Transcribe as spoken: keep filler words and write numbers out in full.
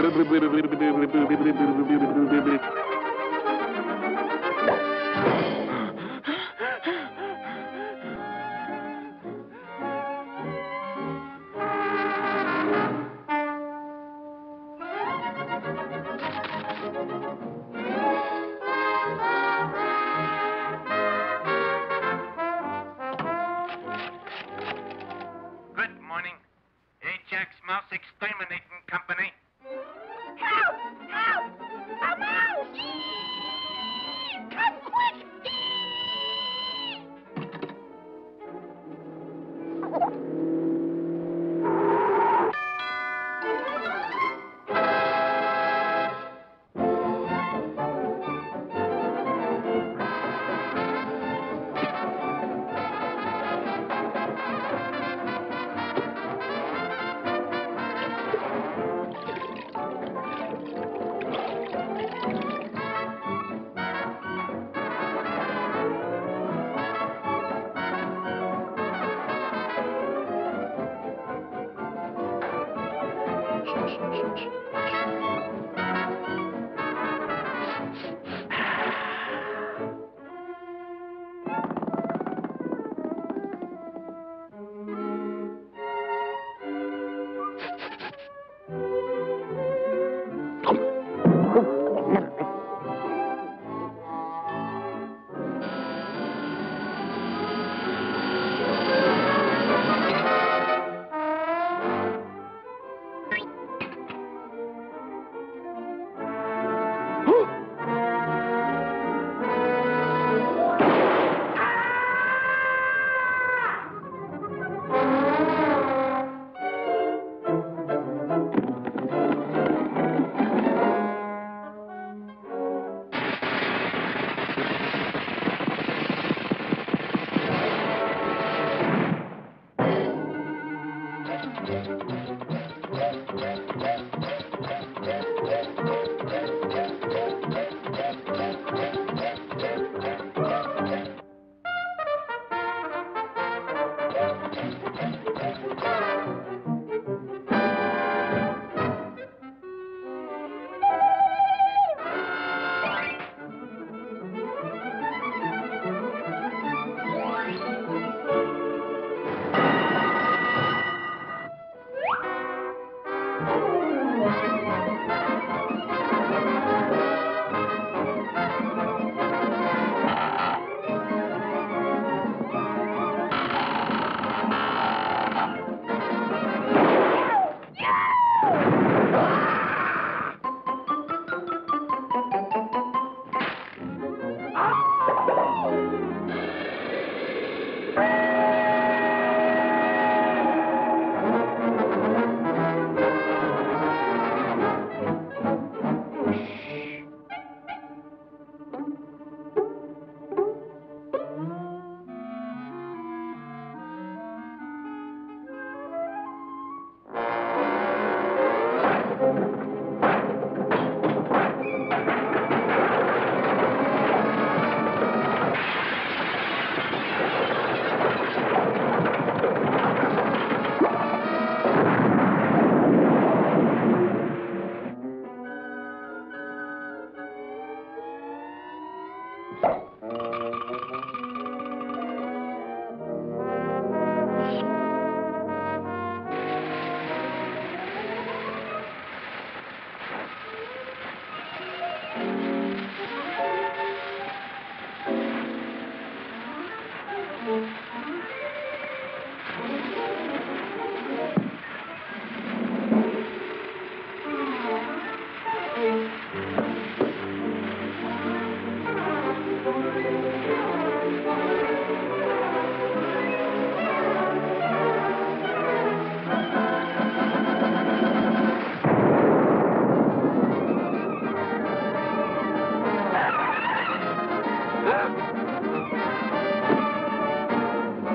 Good morning. Ajax Mouse Exterminating Company. Help! Help! A mouse! Eee! Come quick!